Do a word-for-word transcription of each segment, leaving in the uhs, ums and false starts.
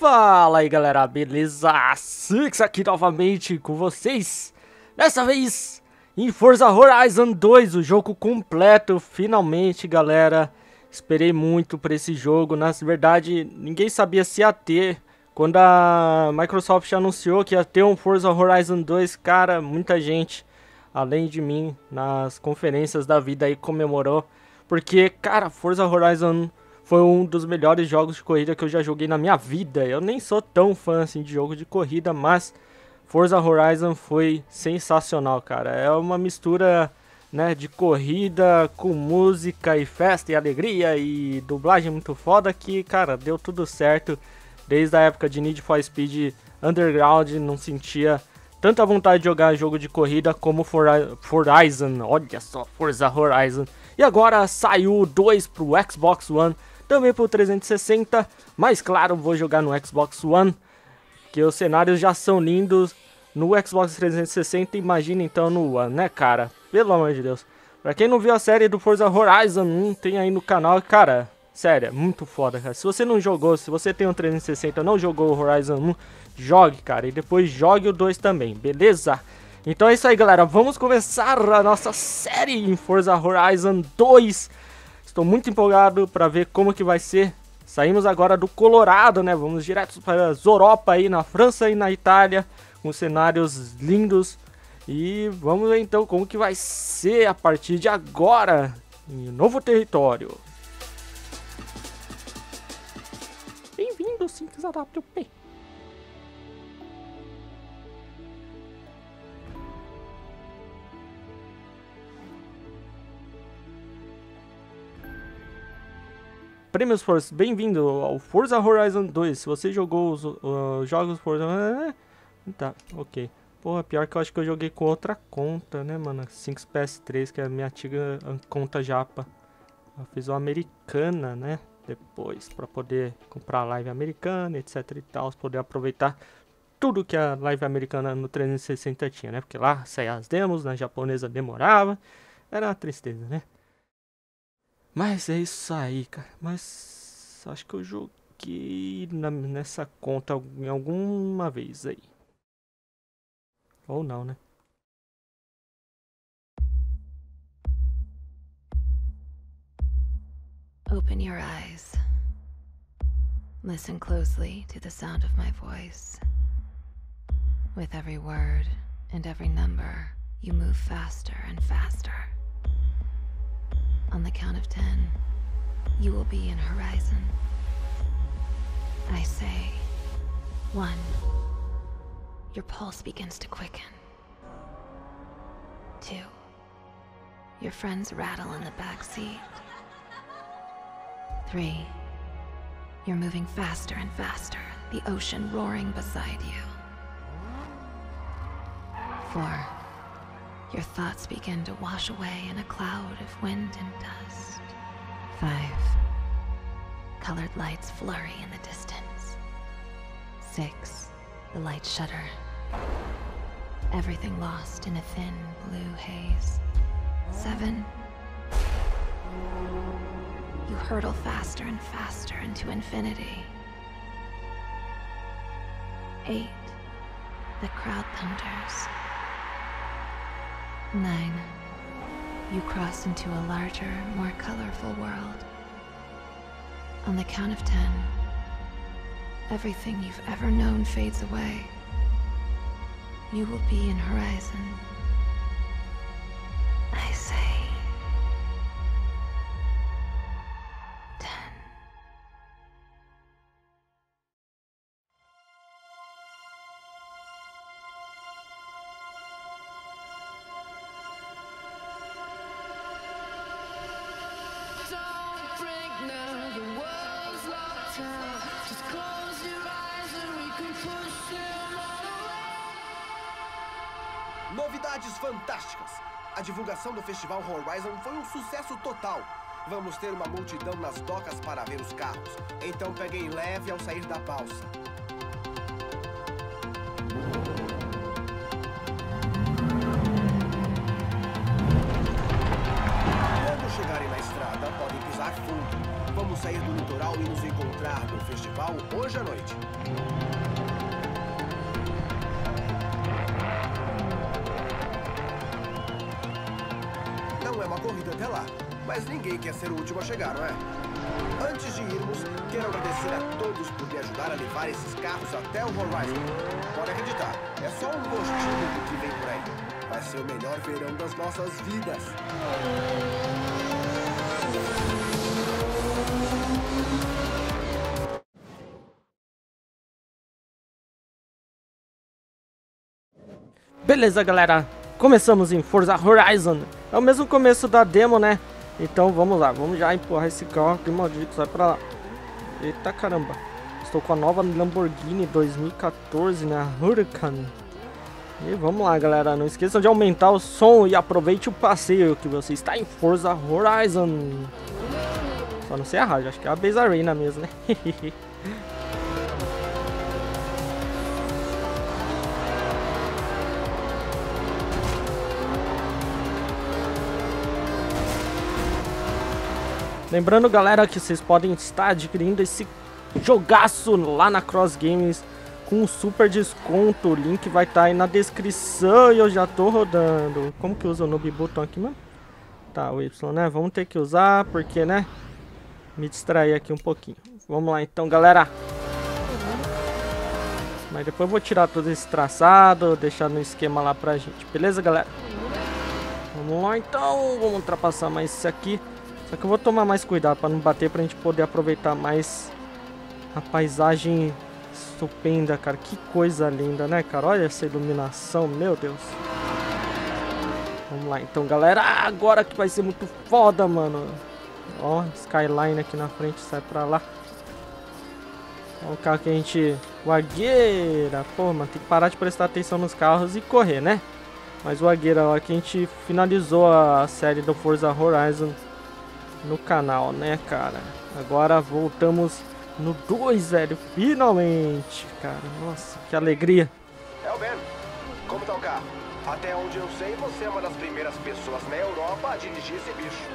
Fala aí galera, beleza? Six aqui novamente com vocês. Dessa vez em Forza Horizon dois, o jogo completo, finalmente galera. Esperei muito por esse jogo, na verdade ninguém sabia se ia ter. Quando a Microsoft anunciou que ia ter um Forza Horizon dois, cara, muita gente, além de mim, nas conferências da vida aí comemorou. Porque, cara, Forza Horizon foi um dos melhores jogos de corrida que eu já joguei na minha vida. Eu nem sou tão fã assim de jogo de corrida, mas Forza Horizon foi sensacional, cara. É uma mistura, né, de corrida com música e festa e alegria e dublagem muito foda que, cara, deu tudo certo. Desde a época de Need for Speed Underground, não sentia tanta vontade de jogar jogo de corrida como Horizon, olha só, Forza Horizon. E agora saiu o dois pro Xbox One, também pro trezentos e sessenta, mas claro, vou jogar no Xbox One, que os cenários já são lindos no Xbox trezentos e sessenta, imagina então no One, né cara? Pelo amor de Deus. Pra quem não viu a série do Forza Horizon um, tem aí no canal, cara, sério, muito foda, cara. Se você não jogou, se você tem um trezentos e sessenta e não jogou o Horizon um, jogue, cara, e depois jogue o dois também, beleza? Então é isso aí, galera. Vamos começar a nossa série em Forza Horizon dois. Estou muito empolgado para ver como que vai ser. Saímos agora do Colorado, né? Vamos direto para a Europa aí, na França e na Itália, com cenários lindos. E vamos ver então como que vai ser a partir de agora em um novo território. Bem-vindo, simples A W P. Prêmios Force, bem-vindo ao Forza Horizon dois. Se você jogou os uh, jogos Forza... Tá, ok. Porra, pior que eu acho que eu joguei com outra conta, né, mano? cinco P S três, que é a minha antiga conta japa. Eu fiz uma americana, né? Depois, pra poder comprar live americana, etc e tal. Poder aproveitar tudo que a live americana no trezentos e sessenta tinha, né? Porque lá saía as demos, na japonesa demorava. Era uma tristeza, né? Mas é isso aí, cara. Mas acho que eu joguei na, nessa conta em alguma vez aí. Ou não, né? Open your eyes. Listen closely to the sound of my voice. With every word and every number, you move faster and faster. On the count of ten, you will be in Horizon. I say, one. Your pulse begins to quicken. Two. Your friends rattle in the backseat. Three. You're moving faster and faster, the ocean roaring beside you. Four. Your thoughts begin to wash away in a cloud of wind and dust. Five. Colored lights flurry in the distance. Six. The lights shudder. Everything lost in a thin blue haze. Seven. You hurtle faster and faster into infinity. Eight. The crowd thunders. Nine. You cross into a larger, more colorful world. On the count of ten, everything you've ever known fades away. You will be in Horizon. I say... ten. Novidades fantásticas! A divulgação do Festival Horizon foi um sucesso total. Vamos ter uma multidão nas docas para ver os carros. Então peguei leve ao sair da balsa. Quando chegarem na estrada, podem pisar fundo. Vamos sair do litoral e nos encontrar no festival hoje à noite. uma corrida até lá, mas ninguém quer ser o último a chegar, não é? Antes de irmos, quero agradecer a todos por me ajudar a levar esses carros até o Horizon. Pode acreditar, é só um gostinho do que vem por aí. Vai ser o melhor verão das nossas vidas. Beleza, galera, começamos em Forza Horizon, é o mesmo começo da demo, né? Então vamos lá, vamos já empurrar esse carro que maldito, sai pra lá. Eita caramba, estou com a nova Lamborghini dois mil e quatorze, né, Huracán. E vamos lá, galera, não esqueçam de aumentar o som e aproveite o passeio que você está em Forza Horizon. Só não sei a rádio, acho que é a Base Arena mesmo, né? Lembrando, galera, que vocês podem estar adquirindo esse jogaço lá na Cross Games com um super desconto. O link vai estar aí na descrição e eu já tô rodando. Como que usa o noob button aqui, mano? Tá, o Y, né? Vamos ter que usar porque, né? Me distrair aqui um pouquinho. Vamos lá, então, galera. Mas depois eu vou tirar todo esse traçado, deixar no esquema lá pra gente. Beleza, galera? Vamos lá, então. Vamos ultrapassar mais isso aqui. Só que eu vou tomar mais cuidado para não bater, pra gente poder aproveitar mais a paisagem estupenda, cara. Que coisa linda, né, cara? Olha essa iluminação, meu Deus. Vamos lá, então, galera. Agora que vai ser muito foda, mano. Ó, Skyline aqui na frente, sai pra lá. Ó o carro que a gente... Wagueira! Pô, mano, tem que parar de prestar atenção nos carros e correr, né? Mas Wagueira, ó, que a gente finalizou a série do Forza Horizon no canal, né, cara? Agora voltamos no dois, velho. Finalmente, cara. Nossa, que alegria. É o Ben. Como tá o carro? Até onde eu sei, você é uma das primeiras pessoas na Europa a dirigir esse bicho.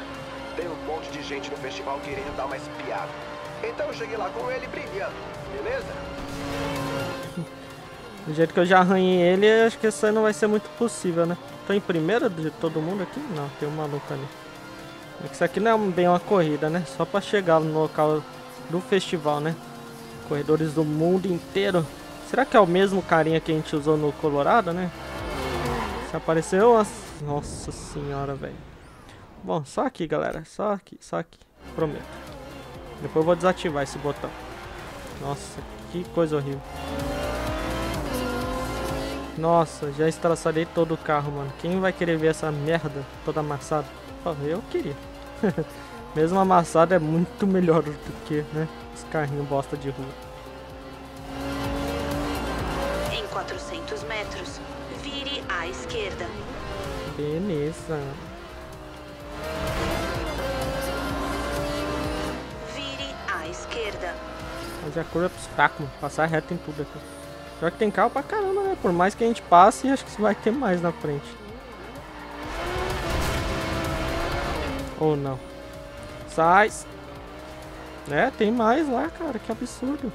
Tem um monte de gente no festival querendo dar uma espiada. Então eu cheguei lá com ele brilhando, beleza? Do jeito que eu já arranhei ele, acho que isso aí não vai ser muito possível, né? Tô em primeiro de todo mundo aqui? Não, tem um maluco ali. É que isso aqui não é bem uma corrida, né? Só pra chegar no local do festival, né? Corredores do mundo inteiro. Será que é o mesmo carinha que a gente usou no Colorado, né? Se apareceu... As... Nossa senhora, velho. Bom, só aqui, galera. Só aqui, só aqui. Prometo. Depois eu vou desativar esse botão. Nossa, que coisa horrível. Nossa, já estraçalhei todo o carro, mano. Quem vai querer ver essa merda toda amassada? Eu queria. Mesmo amassado é muito melhor do que, né, os carrinhos bosta de rua. Em quatrocentos metros, vire à esquerda. Beleza. Vire à esquerda. Mas a curva é pro saco, mano. Passar reto em tudo aqui. Pior que tem carro pra caramba, né? Por mais que a gente passe, acho que vai ter mais na frente. Ou não. Sai. É, tem mais lá, cara. Que absurdo.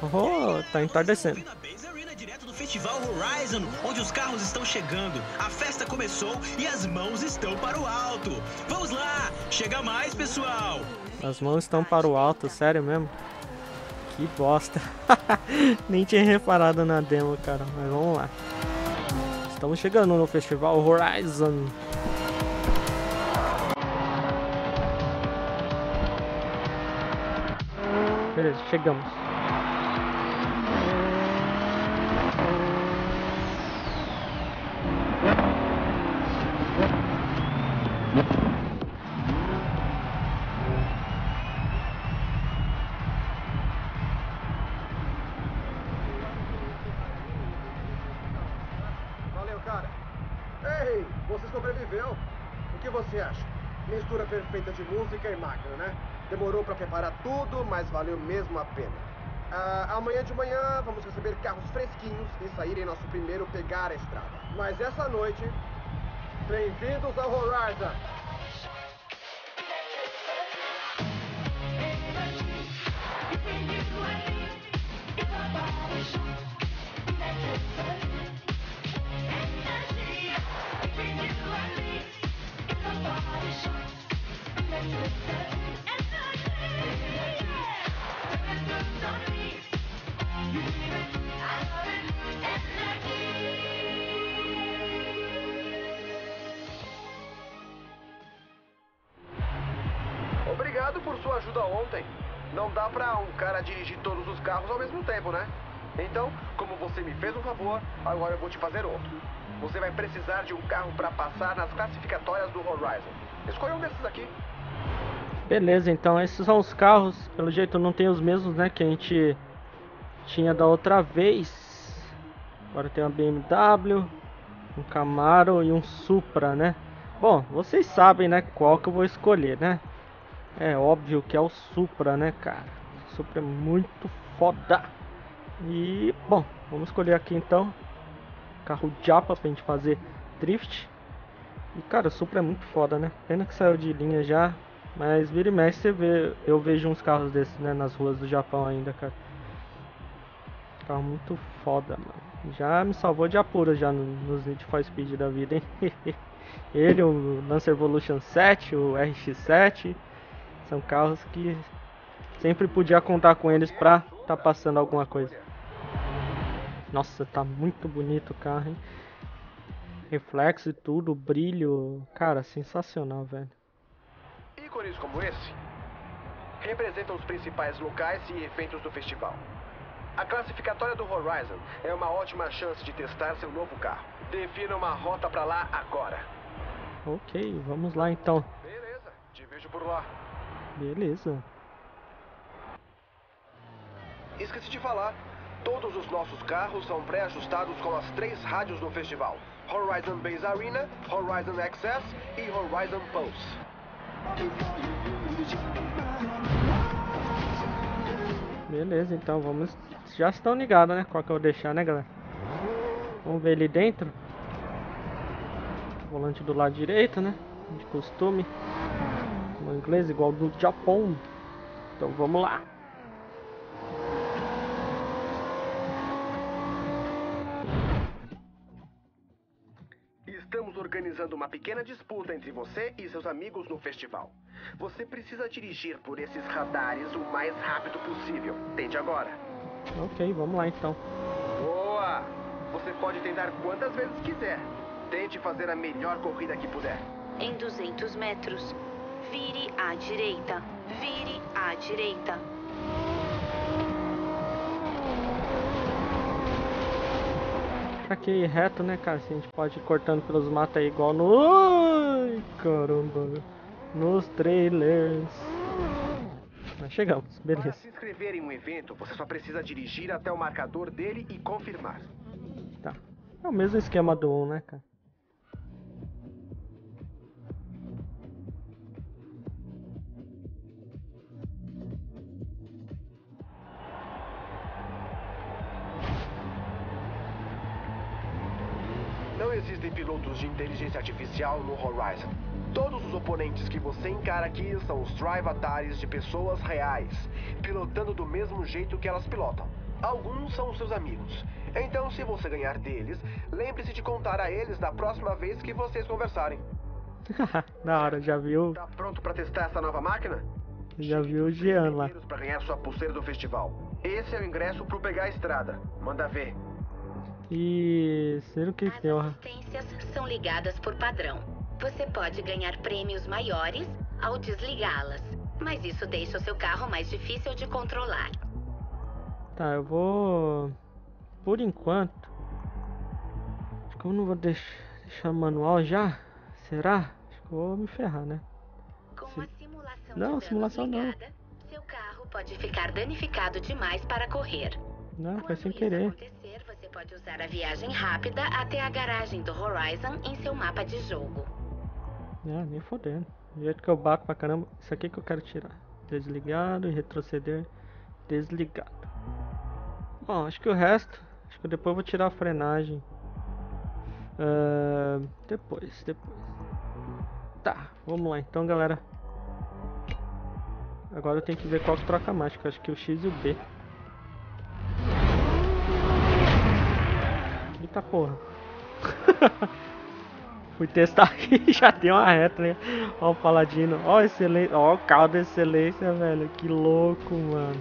Oh, tá entardecendo. Na Base Arena, direto do Festival Horizon, onde os carros estão chegando. A festa começou e as mãos estão para o alto. Vamos lá. Chega mais, pessoal. As mãos estão para o alto, sério mesmo? Que bosta. Nem tinha reparado na demo, cara. Mas vamos lá. Estamos chegando no Festival Horizon. Beleza, chegamos. Valeu, cara. Ei, você sobreviveu. O que você acha? Mistura perfeita de música e máquina, né? Demorou pra preparar tudo, mas valeu mesmo a pena. Ah, amanhã de manhã vamos receber carros fresquinhos e sair em nosso primeiro pegar a estrada. Mas essa noite, bem-vindos ao Horizon! sua ajuda ontem. Não dá pra um cara dirigir todos os carros ao mesmo tempo, né? Então, como você me fez um favor, agora eu vou te fazer outro. Você vai precisar de um carro pra passar nas classificatórias do Horizon. Escolha um desses aqui. Beleza, então esses são os carros. Pelo jeito não tem os mesmos, né, que a gente tinha da outra vez. Agora tem uma B M W, um Camaro e um Supra, né? Bom, vocês sabem, né, qual que eu vou escolher, né? É óbvio que é o Supra, né, cara? O Supra é muito foda. E, bom, vamos escolher aqui então carro japa pra gente fazer drift. E, cara, o Supra é muito foda, né? Pena que saiu de linha já. Mas vira e mexe você vê, eu vejo uns carros desses, né, nas ruas do Japão ainda, cara. Carro muito foda, mano. Já me salvou de apura já no, nos Need for Speed da vida, hein? Ele, o Lancer Evolution sete, o R X sete, são carros que sempre podia contar com eles pra tá passando alguma coisa. Nossa, tá muito bonito o carro, hein? Reflexo e tudo, brilho, cara, sensacional, velho. Ícones como esse representam os principais locais e eventos do festival. A classificatória do Horizon é uma ótima chance de testar seu novo carro. Defina uma rota pra lá agora. Ok, vamos lá então. Beleza, te vejo por lá. Beleza. Esqueci de falar, todos os nossos carros são pré-ajustados com as três rádios do festival: Horizon Base Arena, Horizon Access e Horizon Pulse. Beleza, então vamos. Já estão ligados, né? Qual que eu vou deixar, né, galera? Vamos ver ele dentro. Volante do lado direito, né? De costume. Como inglês, igual do Japão. Então vamos lá. Estamos organizando uma pequena disputa entre você e seus amigos no festival. Você precisa dirigir por esses radares o mais rápido possível. Tente agora. Ok, vamos lá então. Boa! Você pode tentar quantas vezes quiser. Tente fazer a melhor corrida que puder. Em duzentos metros, vire à direita. Vire à direita. Aqui reto, né, cara? Assim, a gente pode ir cortando pelos matos aí, igual no... Ai, caramba! Nos trailers. Mas chegamos, beleza. Para se inscrever em um evento, você só precisa dirigir até o marcador dele e confirmar. Tá. É o mesmo esquema do um, né, cara? Existem pilotos de inteligência artificial no Horizon. Todos os oponentes que você encara aqui são os Tri-Avatares de pessoas reais, pilotando do mesmo jeito que elas pilotam. Alguns são seus amigos. Então, se você ganhar deles, lembre-se de contar a eles da próxima vez que vocês conversarem. Na hora, já viu? Tá pronto pra testar essa nova máquina? Já viu o Jean lá. Pra ganhar sua pulseira do festival. Esse é o ingresso pro pegar a estrada. Manda ver. E ser o que as assistências são ligadas por padrão. Você pode ganhar prêmios maiores ao desligá-las, mas isso deixa o seu carro mais difícil de controlar. Tá, eu vou... Por enquanto... Acho que eu não vou deixar, deixar manual já. Será? Acho que eu vou me ferrar, né? Com Se... a simulação não, de simulação ligada, não. Seu carro pode ficar danificado demais para correr. Não, foi sem querer. Você pode usar a viagem rápida até a garagem do Horizon em seu mapa de jogo. Ah, nem fodendo. Do jeito que eu bato pra caramba, isso aqui que eu quero tirar. Desligado e retroceder. Desligado. Bom, acho que o resto... Acho que depois eu vou tirar a frenagem. Uh, depois, depois. Tá, vamos lá então, galera. Agora eu tenho que ver qual que troca mais. Acho que é o X e o B. Eita porra. Fui testar aqui e já tem uma reta, né? Ó o Paladino, ó excelência, ó o carro da excelência, velho. Que louco, mano.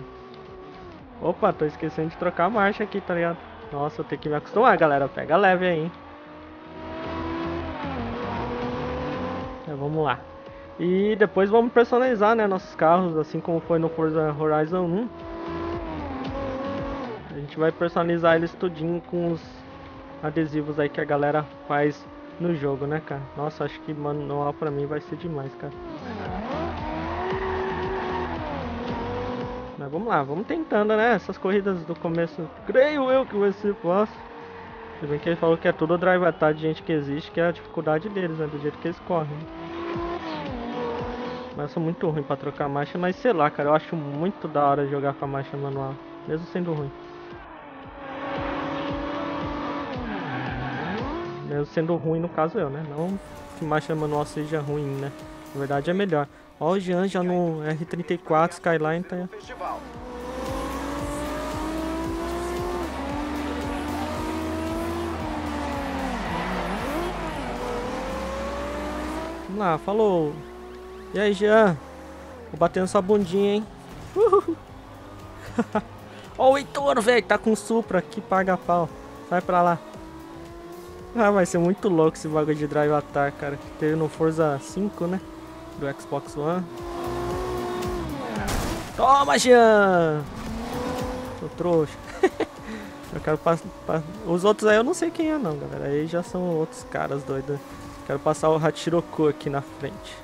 Opa, tô esquecendo de trocar a marcha aqui, tá ligado? Nossa, eu tenho que me acostumar, galera. Pega leve aí, hein? Então, vamos lá. E depois vamos personalizar, né, nossos carros, assim como foi no Forza Horizon um. A gente vai personalizar eles tudinho com os adesivos aí que a galera faz no jogo, né, cara. Nossa, acho que manual pra mim vai ser demais, cara. Mas vamos lá, vamos tentando, né, essas corridas do começo. Creio eu que vai ser fácil. Se bem que ele falou que é tudo drive attack de gente que existe, que é a dificuldade deles, né, do jeito que eles correm. Mas eu sou muito ruim pra trocar marcha, mas sei lá, cara, eu acho muito da hora jogar com a marcha manual, mesmo sendo ruim. Mesmo sendo ruim, no caso eu, né, não que marcha manual seja ruim, né, na verdade é melhor. Ó o Jean já no R trinta e quatro Skyline, tá... Vamos lá, falou! E aí, Jean? Vou bater na sua bundinha, hein? Uhul! Ó o Heitor, velho, tá com Supra aqui, paga pau. Sai pra lá. Ah, vai ser muito louco esse bagulho de drive attack, cara. Que teve no Forza cinco, né? Do Xbox One. Toma, Jean! Sou trouxa. Eu quero passar... Pass... Os outros aí eu não sei quem é não, galera. Aí já são outros caras doidos. Quero passar o Hachiroku aqui na frente.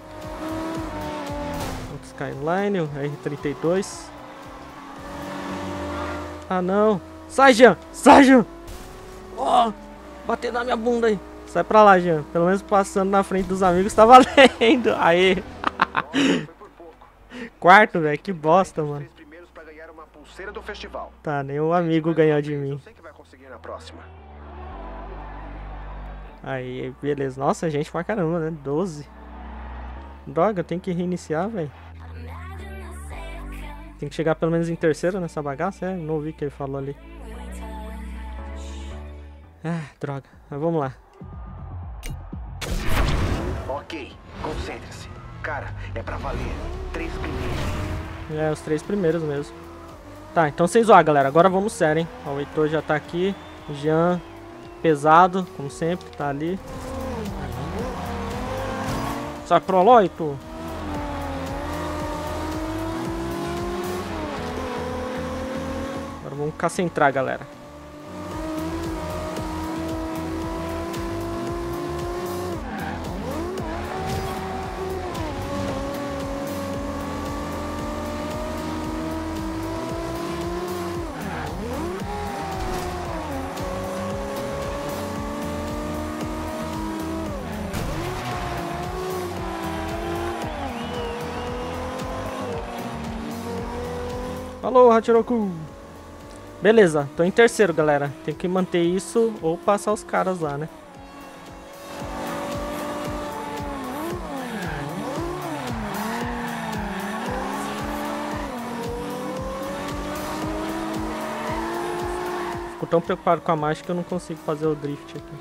O Skyline, o R trinta e dois. Ah não! Sai, Jean! Sai, Jean! Ó! Oh, bateu na minha bunda aí! Sai pra lá, Jean! Pelo menos passando na frente dos amigos tá valendo! Aê! Quarto, velho! Que bosta, mano! Tá, nenhum amigo ganhou de mim. Aí, beleza. Nossa, gente pra caramba, né? doze. Droga, eu tenho que reiniciar, velho. Tem que chegar pelo menos em terceiro nessa bagaça, é? Não ouvi o que ele falou ali. Ah, droga. Mas vamos lá. Ok, concentre-se. Cara, é pra valer. Três primeiros. É, os três primeiros mesmo. Tá, então sem zoar, galera. Agora vamos sério, hein? Ó, o Heitor já tá aqui. Jean... Pesado, como sempre, tá ali. Sai pro loito. Agora vamos concentrar, galera. Alô, Hachiroku! Beleza, tô em terceiro, galera. Tem que manter isso ou passar os caras lá, né? Fico tão preocupado com a marcha que eu não consigo fazer o drift aqui.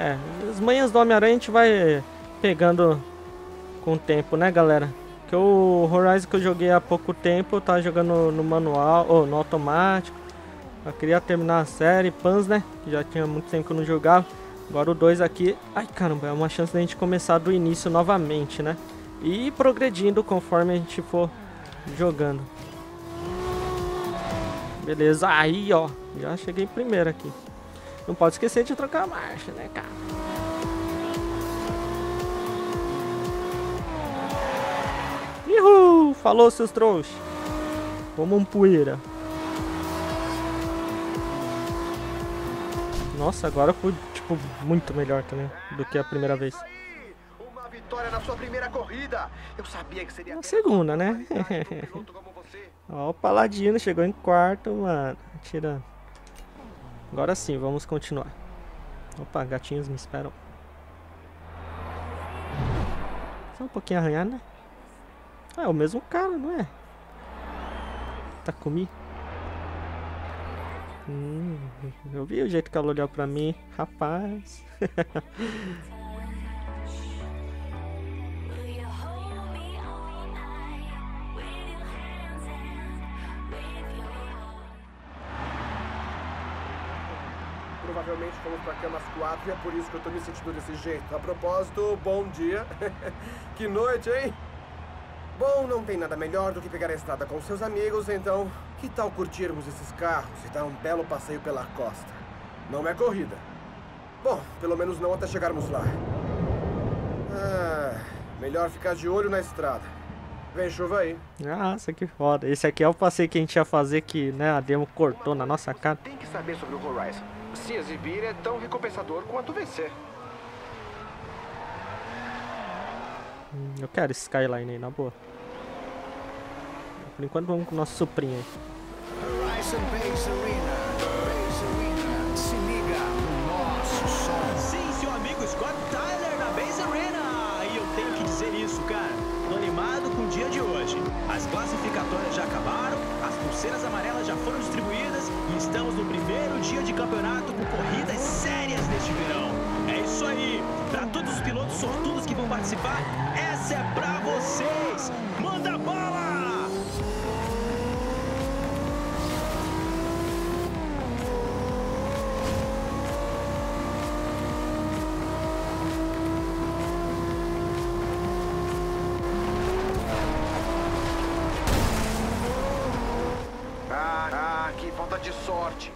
É, as manhas do Homem-Aranha a gente vai pegando... com o tempo, né, galera? Que o Horizon que eu joguei há pouco tempo, eu tava jogando no manual, ou no automático. Eu queria terminar a série Pans, né? Que já tinha muito tempo que eu não jogava. Agora o dois aqui, ai caramba, é uma chance da gente começar do início novamente, né? E progredindo conforme a gente for jogando. Beleza, aí ó, já cheguei primeiro aqui. Não pode esquecer de trocar a marcha, né, cara? Uhul! Falou, seus trouxas! Como um poeira. Nossa, agora foi, tipo, muito melhor também do que a primeira vez. Uma vitória na sua primeira corrida. Eu sabia que seria... Na segunda, né? Ó, o Paladino chegou em quarto, mano. Tirando. Agora sim, vamos continuar. Opa, gatinhos me esperam. Só um pouquinho arranhado, né? É o mesmo cara, não é? Tá comigo? Hum, eu vi o jeito que ela olhou pra mim. Rapaz. provavelmente fomos pra cama às quatro e é por isso que eu tô me sentindo desse jeito. A propósito, bom dia. Que noite, hein? Bom, não tem nada melhor do que pegar a estrada com seus amigos, então que tal curtirmos esses carros e dar um belo passeio pela costa? Não é corrida. Bom, pelo menos não até chegarmos lá. Ah, melhor ficar de olho na estrada. Vem chuva aí. Nossa, que foda. Esse aqui é o passeio que a gente ia fazer que, né, a demo cortou na nossa cara. Tem que saber sobre o Horizon. Se exibir é tão recompensador quanto vencer. Hum, eu quero esse Skyline aí, na boa. Por enquanto vamos com o nosso Suprinha aí. Horizon Base Arena. Base Arena. Se liga no nosso som. Sim, seu amigo Scott Tyler na Base Arena. E eu tenho que dizer isso, cara. Tô animado com o dia de hoje. As classificatórias já acabaram, as pulseiras amarelas já foram distribuídas e estamos no primeiro dia de campeonato com corridas sérias neste verão. É isso aí! Para todos os pilotos sortudos que vão participar, essa é pra vocês! Manda bala!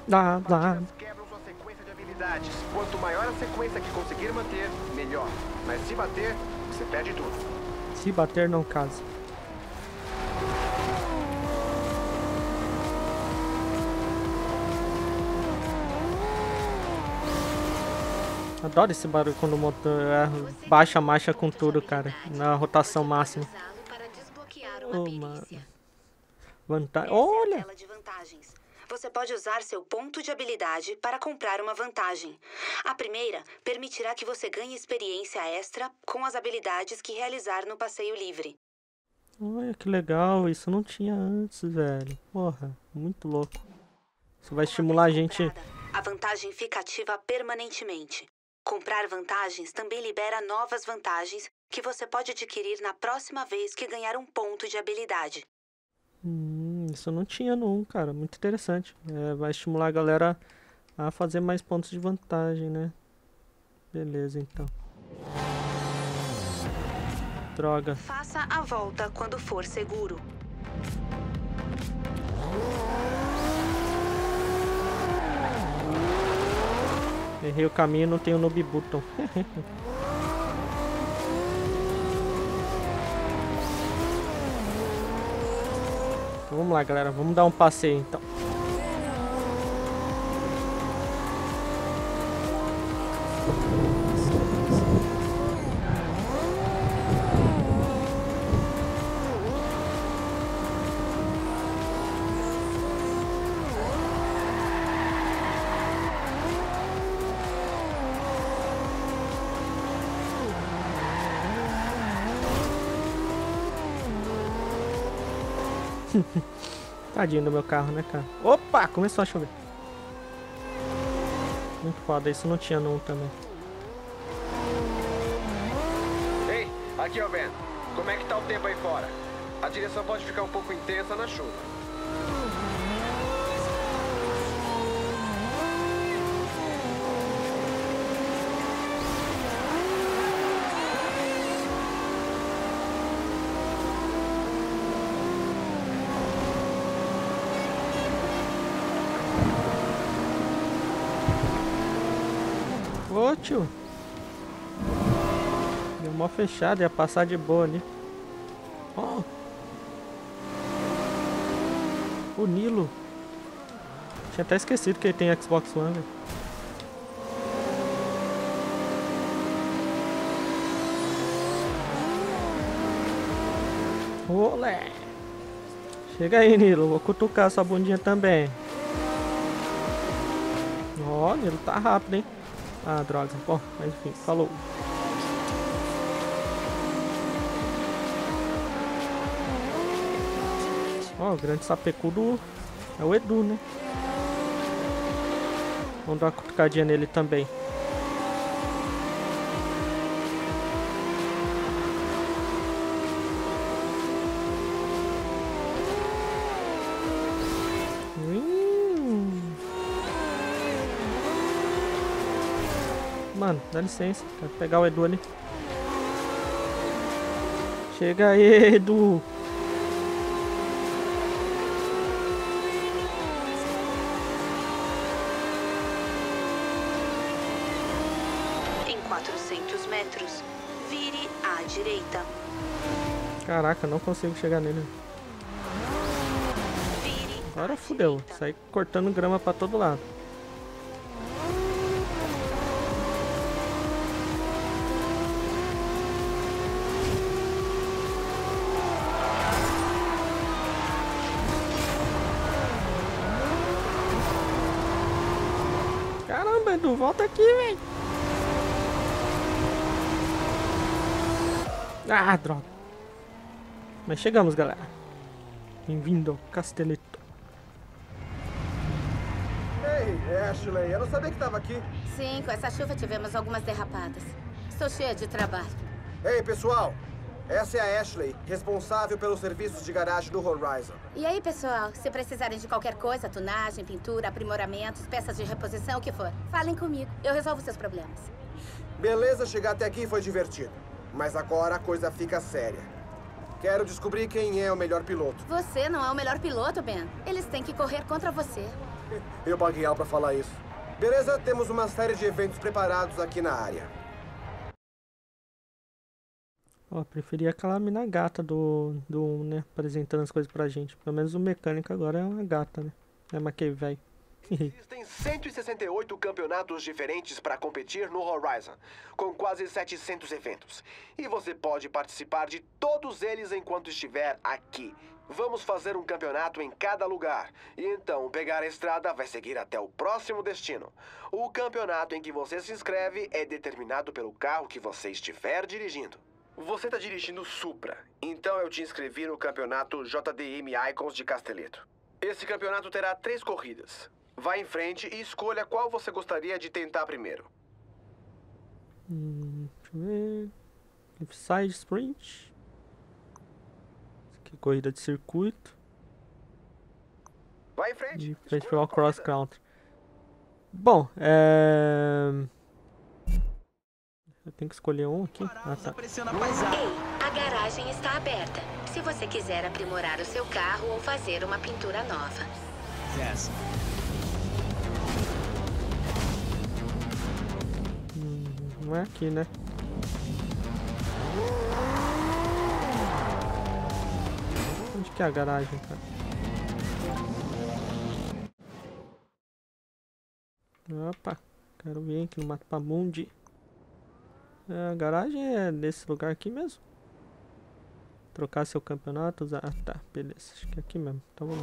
Dá, dá. Quebram sua sequência de habilidades. Quanto maior a sequência que conseguir manter, melhor. Mas se bater, você perde tudo. Se bater, não casa. Adoro esse barulho quando o motor é, baixa a marcha com tudo, cara. Na rotação máxima. Oh, mano. Vanta... Olha! Você pode usar seu ponto de habilidade para comprar uma vantagem. A primeira permitirá que você ganhe experiência extra com as habilidades que realizar no passeio livre. Olha que legal, isso não tinha antes, velho. Porra, muito louco. Isso vai estimular a gente. A vantagem fica ativa permanentemente. Comprar vantagens também libera novas vantagens que você pode adquirir na próxima vez que ganhar um ponto de habilidade. Hum. Isso não tinha no um, cara. Muito interessante. É, vai estimular a galera a fazer mais pontos de vantagem, né? Beleza, então. Droga. Faça a volta quando for seguro. Errei o caminho, não tem o noob button. Vamos lá, galera, vamos dar um passeio então. Tadinho do meu carro, né, cara? Opa, começou a chover. Muito foda, isso não tinha no um também. Ei, aqui é o Ben. Como é que tá o tempo aí fora? A direção pode ficar um pouco intensa na chuva. Ô, tio. Deu mó fechada, ia passar de boa ali. Ó. Oh. O Nilo. Tinha até esquecido que ele tem Xbox One, velho. Olé. Chega aí, Nilo. Vou cutucar sua bundinha também. Ó, oh, Nilo tá rápido, hein? Ah, droga. Bom, mas enfim, falou. Ó, oh, o grande sapecudo é o Edu, né? Vamos dar uma cutucadinha nele também. Hum. Mano, dá licença. Quero pegar o Edu ali. Chega aí, Edu. Em quatrocentos metros, vire à direita. Caraca, não consigo chegar nele. Agora fudeu. Sai cortando grama pra todo lado. Caramba, Edu, volta aqui, velho. Ah, droga. Mas chegamos, galera. Bem-vindo ao Casteletto. Ashley, eu não sabia que estava aqui. Sim, com essa chuva tivemos algumas derrapadas. Estou cheia de trabalho. Ei, pessoal! Essa é a Ashley, responsável pelos serviços de garagem do Horizon. E aí, pessoal? Se precisarem de qualquer coisa, tunagem, pintura, aprimoramentos, peças de reposição, o que for, falem comigo. Eu resolvo seus problemas. Beleza, chegar até aqui foi divertido. Mas agora a coisa fica séria. Quero descobrir quem é o melhor piloto. Você não é o melhor piloto, Ben. Eles têm que correr contra você. Eu paguei algo pra falar isso. Beleza, temos uma série de eventos preparados aqui na área. Ó, oh, preferia aquela mina gata do, do, né, apresentando as coisas pra gente. Pelo menos o mecânico agora é uma gata, né? É maquei, velho. Existem cento e sessenta e oito campeonatos diferentes para competir no Horizon, com quase setecentos eventos. E você pode participar de todos eles enquanto estiver aqui. Vamos fazer um campeonato em cada lugar, e então pegar a estrada vai seguir até o próximo destino. O campeonato em que você se inscreve é determinado pelo carro que você estiver dirigindo. Você está dirigindo Supra, então eu te inscrevi no campeonato J D M Icons de Casteletto. Esse campeonato terá três corridas. Vá em frente e escolha qual você gostaria de tentar primeiro. Hum, deixa eu ver... Side Sprint... Corrida de circuito. Vai em frente. E festival cross country. Bom, é... eu tenho que escolher um aqui. Ah, tá. Ei, a garagem está aberta. Se você quiser aprimorar o seu carro ou fazer uma pintura nova. Yes. Hum, não é aqui, né? Onde que é a garagem, cara? Opa, quero vir aqui no Mapamundi. A garagem é nesse lugar aqui mesmo? Trocar seu campeonato, usar... Ah, tá, beleza, acho que é aqui mesmo, tá bom.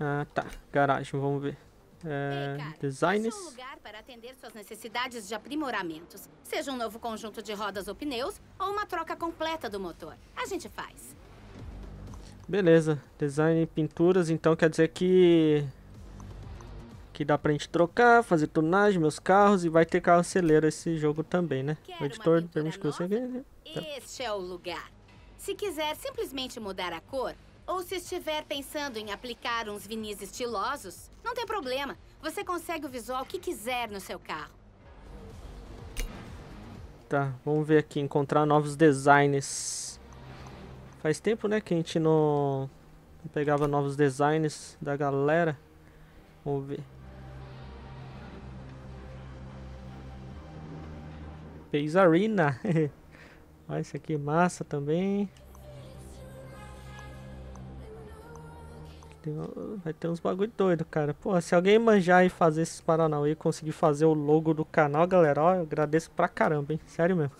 Ah, tá, garagem, vamos ver. É, designers. Um lugar para atender suas necessidades de aprimoramentos. Seja um novo conjunto de rodas ou pneus, ou uma troca completa do motor. A gente faz. Beleza. Design e pinturas, então quer dizer que... que dá pra gente trocar, fazer tunagem, meus carros, e vai ter carro celeiro esse jogo também, né? Quero o editor permite que você... Este é o lugar. Se quiser simplesmente mudar a cor... ou se estiver pensando em aplicar uns vinis estilosos, não tem problema. Você consegue o visual que quiser no seu carro. Tá, vamos ver aqui, encontrar novos designs. Faz tempo, né, que a gente não, não pegava novos designs da galera. Vamos ver. Base Arena. Olha, esse aqui é massa também. Tem, vai ter uns bagulho doido, cara. Pô, se alguém manjar e fazer esses Paranauê e conseguir fazer o logo do canal, galera, ó, eu agradeço pra caramba, hein? Sério mesmo.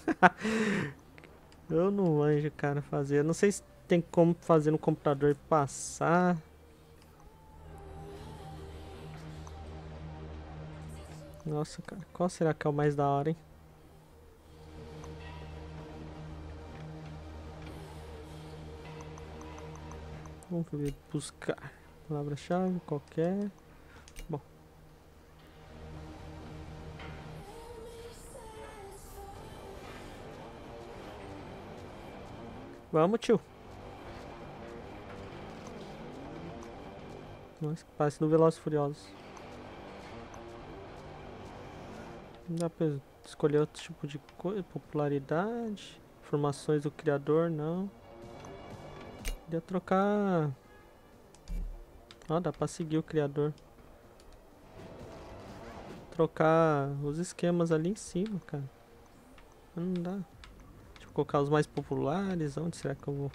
Eu não manjo, cara, fazer. Eu não sei se tem como fazer no computador e passar. Nossa, cara, qual será que é o mais da hora, hein? Vamos buscar palavra-chave, qualquer. Bom. Vamos, tio. Nossa, parece do Velozes e Furiosos. Não dá pra escolher outro tipo de coisa. Popularidade. Informações do criador, não. Queria trocar... Ah, dá pra seguir o criador. Trocar os esquemas ali em cima, cara. Não dá. Deixa eu colocar os mais populares. Onde será que eu vou?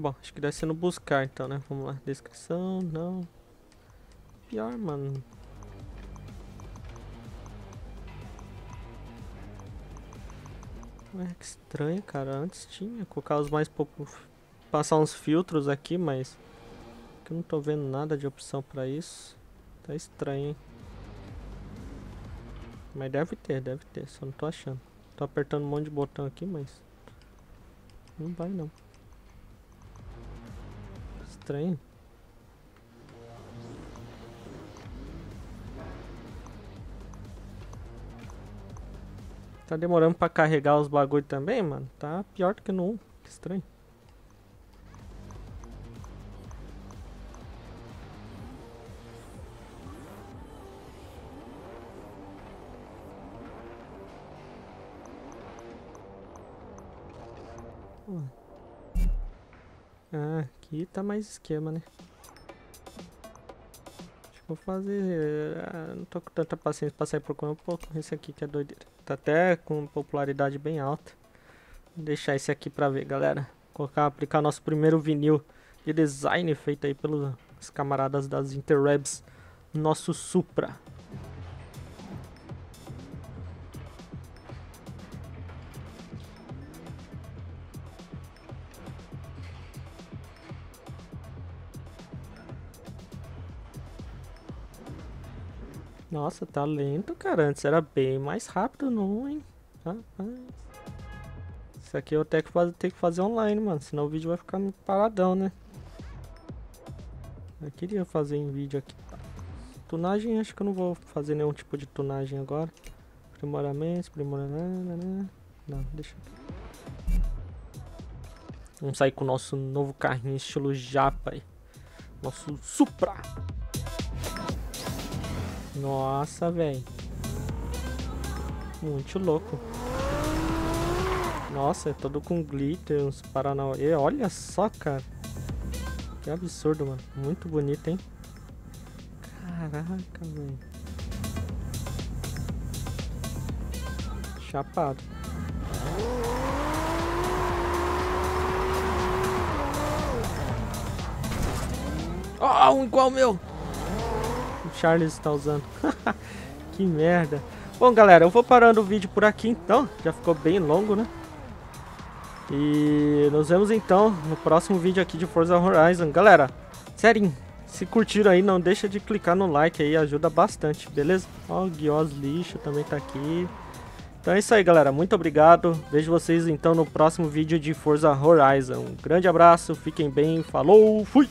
Bom, acho que deve ser no buscar então, né? Vamos lá, descrição, não. Pior, mano. Ué, que estranho, cara. Antes tinha. Colocar os mais populares. Passar uns filtros aqui, mas... eu não tô vendo nada de opção pra isso. Tá estranho, hein? Mas deve ter, deve ter. Só não tô achando. Tô apertando um monte de botão aqui, mas... não vai, não. Estranho. Tá demorando pra carregar os bagulho também, mano. Tá pior do que no um. Que estranho. Ah, aqui tá mais esquema, né? Acho que vou fazer... Ah, não tô com tanta paciência pra sair procurando um pouco. Esse aqui que é doideira. Tá até com popularidade bem alta. Vou deixar esse aqui pra ver, galera. Vou colocar, aplicar nosso primeiro vinil de design feito aí pelos camaradas das interwebs. Nosso Supra. Nossa, tá lento, cara. Antes era bem mais rápido, não, hein? Rapaz. Isso aqui eu até que vou ter que fazer online, mano. Senão o vídeo vai ficar paradão, né? Eu queria fazer em vídeo aqui. Tunagem, acho que eu não vou fazer nenhum tipo de tunagem agora. Primoramento, primoramento... Não, deixa aqui. Vamos sair com o nosso novo carrinho estilo japa aí. Nosso Supra. Nossa, velho. Muito louco. Nossa, é todo com glitter, uns paranauê. Olha só, cara. Que absurdo, mano. Muito bonito, hein? Caraca, velho. Chapado. Ó, um igual meu. Charles está usando. Que merda. Bom, galera, eu vou parando o vídeo por aqui então. Já ficou bem longo, né? E nos vemos então no próximo vídeo aqui de Forza Horizon. Galera, sério, se curtiram aí, não deixa de clicar no like aí, ajuda bastante, beleza? Ó, o Guiós Lixo também tá aqui. Então é isso aí, galera. Muito obrigado. Vejo vocês então no próximo vídeo de Forza Horizon. Um grande abraço, fiquem bem, falou, fui!